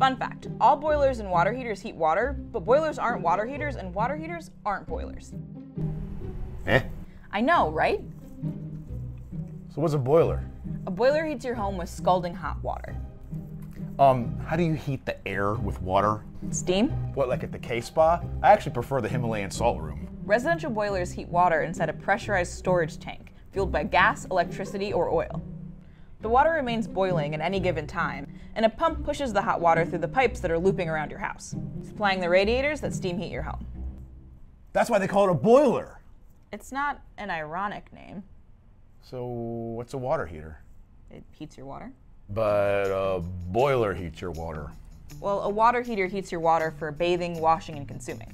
Fun fact, all boilers and water heaters heat water, but boilers aren't water heaters and water heaters aren't boilers. Eh? I know, right? So what's a boiler? A boiler heats your home with scalding hot water. How do you heat the air with water? Steam. What, like at the K-Spa? I actually prefer the Himalayan salt room. Residential boilers heat water inside a pressurized storage tank, fueled by gas, electricity, or oil. The water remains boiling at any given time, and a pump pushes the hot water through the pipes that are looping around your house, supplying the radiators that steam heat your home. That's why they call it a boiler! It's not an ironic name. So what's a water heater? It heats your water. But a boiler heats your water. Well, a water heater heats your water for bathing, washing, and consuming.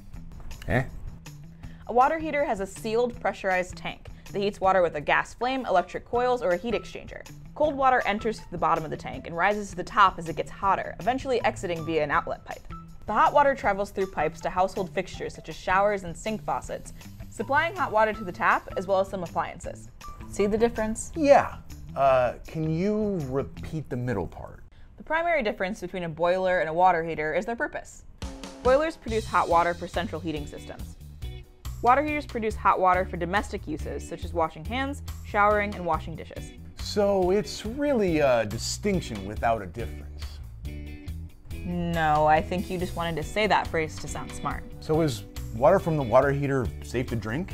Eh? A water heater has a sealed, pressurized tank that heats water with a gas flame, electric coils, or a heat exchanger. Cold water enters through the bottom of the tank and rises to the top as it gets hotter, eventually exiting via an outlet pipe. The hot water travels through pipes to household fixtures such as showers and sink faucets, supplying hot water to the tap as well as some appliances. See the difference? Yeah. Can you repeat the middle part? The primary difference between a boiler and a water heater is their purpose. Boilers produce hot water for central heating systems. Water heaters produce hot water for domestic uses, such as washing hands, showering, and washing dishes. So it's really a distinction without a difference. No, I think you just wanted to say that phrase to sound smart. So is water from the water heater safe to drink?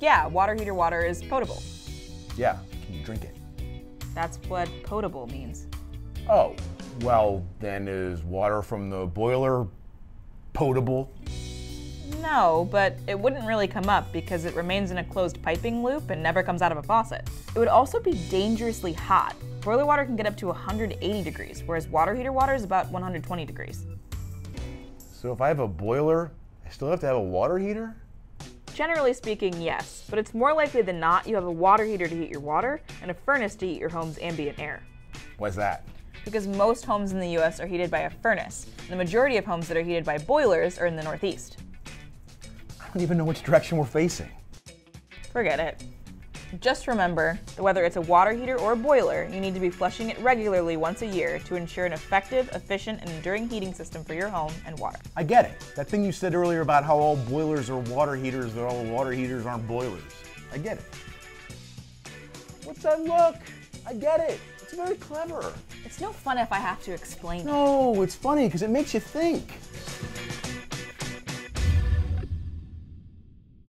Yeah, water heater water is potable. Yeah, can you drink it? That's what potable means. Oh, well, then is water from the boiler potable? No, but it wouldn't really come up because it remains in a closed piping loop and never comes out of a faucet. It would also be dangerously hot. Boiler water can get up to 180 degrees, whereas water heater water is about 120 degrees. So if I have a boiler, I still have to have a water heater? Generally speaking, yes, but it's more likely than not you have a water heater to heat your water and a furnace to heat your home's ambient air. Why's that? Because most homes in the US are heated by a furnace, and the majority of homes that are heated by boilers are in the Northeast. I don't even know which direction we're facing. Forget it. Just remember that whether it's a water heater or a boiler, you need to be flushing it regularly once a year to ensure an effective, efficient, and enduring heating system for your home and water. I get it. That thing you said earlier about how all boilers are water heaters, that all water heaters aren't boilers. I get it. What's that look? I get it. It's very clever. It's no fun if I have to explain it. No, it's funny because it makes you think.